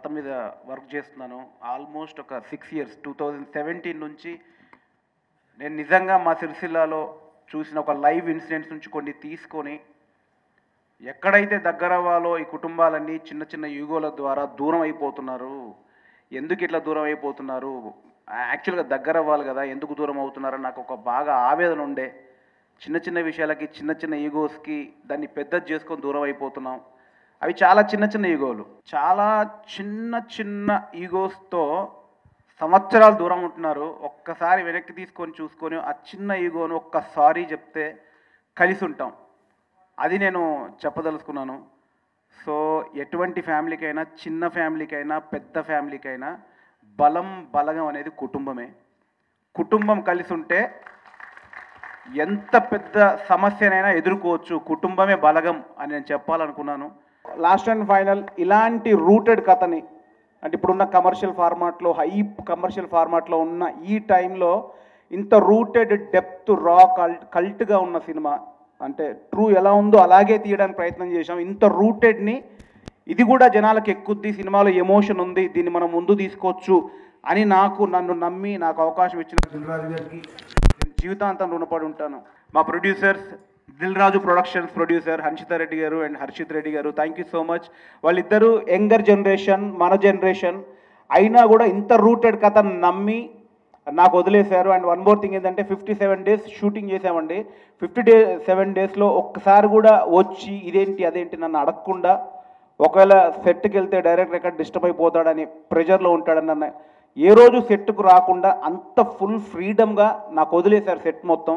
మతం మీద వర్క్ చేస్తున్నాను ఆల్మోస్ట్ ఒక 6 years 2017 నుంచి నేను నిజంగా మా సిరిసిల్లాలో చూసిన ఒక లైవ్ ఇన్సిడెంట్స్ నుంచి కొన్ని తీసుకొని ఎక్కడైతే దగ్గర వాళ్ళో ఈ కుటుంబాలన్నీ చిన్న చిన్న యుగోల ద్వారా దూరం అయిపోతున్నారు ఎందుకు ఇట్లా దూరం అయిపోతున్నారు యాక్చువల్గా దగ్గర వాళ్ళు కదా ఎందుకు దూరం అవుతున్నారు నాకు ఒక బాగా ఆవేదన ఉండే చిన్న చిన్న విషయాలకి చిన్న చిన్న ఈగోస్కి దాన్ని పెద్దది చేసుకొని దూరం అయిపోతున్నాం అవి చాలా చిన్న చిన్న ఈగోలు చాలా చిన్న చిన్న ఈగోస్తో సంవత్సరాలు దూరం ఉంటున్నారు ఒక్కసారి వెనక్కి తీసుకొని చూసుకొని ఆ చిన్న ఈగోను ఒక్కసారి చెప్తే కలిసి ఉంటాం అది నేను చెప్పదలుచుకున్నాను సో ఎటువంటి ఫ్యామిలీకైనా చిన్న ఫ్యామిలీకైనా పెద్ద ఫ్యామిలీకైనా బలం బలగం అనేది కుటుంబమే కుటుంబం కలిసి ఉంటే ఎంత పెద్ద సమస్యనైనా ఎదుర్కోవచ్చు కుటుంబమే బలగం అని నేను చెప్పాలనుకున్నాను లాస్ట్ అండ్ ఫైనల్ ఇలాంటి రూటెడ్ కథని అంటే ఇప్పుడున్న కమర్షియల్ ఫార్మాట్లో హై కమర్షియల్ ఫార్మాట్లో ఉన్న ఈ టైంలో ఇంత రూటెడ్ డెప్త్ రా కల్ట్గా ఉన్న సినిమా అంటే ట్రూ ఎలా ఉందో అలాగే తీయడానికి ప్రయత్నం చేశాం ఇంత రూటెడ్ని ఇది కూడా జనాలకు ఎక్కుద్ది సినిమాలో ఎమోషన్ ఉంది దీన్ని మనం ముందు తీసుకోవచ్చు అని నన్ను నమ్మి నాకు అవకాశం ఇచ్చిన దిల్ రాజు గారికి నేను జీవితాంతం రుణపడి ఉంటాను మా producers Dil Raju productions producer Hanshitha Reddy గారు అండ్ హర్షిత్ రెడ్డి గారు థ్యాంక్ యూ సో మచ్ వాళ్ళిద్దరూ యంగర్ జనరేషన్ మన జనరేషన్ అయినా కూడా ఇంత రూటెడ్ కథను నమ్మి నాకు వదిలేశారు అండ్ వన్ మోర్ థింగ్ ఏంటంటే 57 days షూటింగ్ చేసామండి 57 daysలో ఒక్కసారి కూడా వచ్చి ఇదేంటి అదేంటి నన్ను అడగకుండా ఒకవేళ సెట్కి వెళ్తే డైరెక్టర్ ఎక్కడ డిస్టర్బ్ అయిపోతాడని ప్రెజర్లో ఉంటాడని నన్ను ఏ రోజు సెట్కు రాకుండా అంత ఫుల్ ఫ్రీడమ్గా నాకు వదిలేశారు సెట్ మొత్తం